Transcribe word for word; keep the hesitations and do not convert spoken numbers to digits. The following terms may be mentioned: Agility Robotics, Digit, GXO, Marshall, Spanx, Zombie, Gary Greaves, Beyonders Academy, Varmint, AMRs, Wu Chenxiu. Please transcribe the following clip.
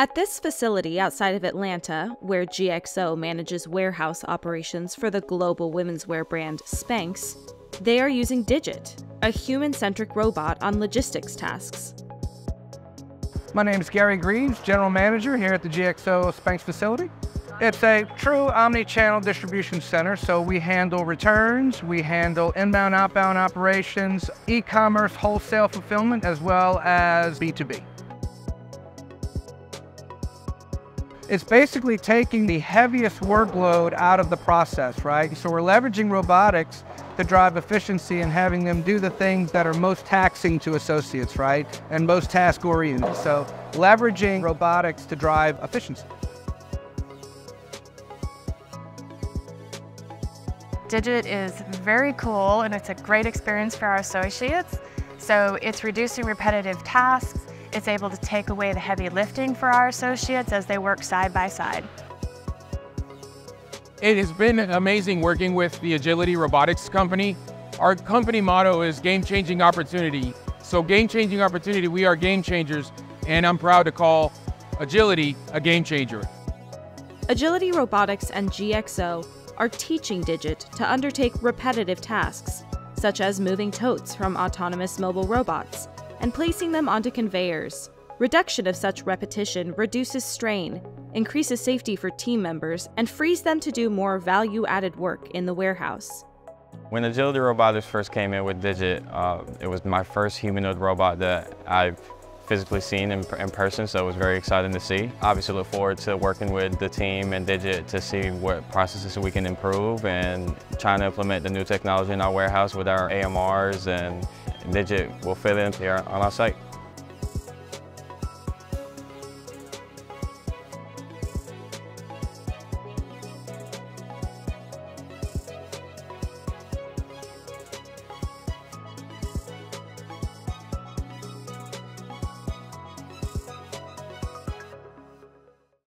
At this facility outside of Atlanta, where G X O manages warehouse operations for the global womenswear brand Spanx, they are using Digit, a human-centric robot on logistics tasks. My name is Gary Greaves, General Manager here at the G X O Spanx facility. It's a true omni-channel distribution center, so we handle returns, we handle inbound, outbound operations, e-commerce, wholesale fulfillment, as well as B two B. It's basically taking the heaviest workload out of the process, right? So we're leveraging robotics to drive efficiency and having them do the things that are most taxing to associates, right? And most task-oriented. So leveraging robotics to drive efficiency. Digit is very cool and it's a great experience for our associates. So it's reducing repetitive tasks. It's able to take away the heavy lifting for our associates as they work side by side. It has been amazing working with the Agility Robotics company. Our company motto is game-changing opportunity. So game-changing opportunity, we are game changers, and I'm proud to call Agility a game changer. Agility Robotics and G X O are teaching Digit to undertake repetitive tasks, such as moving totes from autonomous mobile robots and placing them onto conveyors. Reduction of such repetition reduces strain, increases safety for team members, and frees them to do more value-added work in the warehouse. When Agility Robotics first came in with Digit, uh, it was my first humanoid robot that I've physically seen in, in person, so it was very exciting to see. Obviously look forward to working with the team and Digit to see what processes we can improve and trying to implement the new technology in our warehouse with our A M Rs, and Digit will fit in here on our site.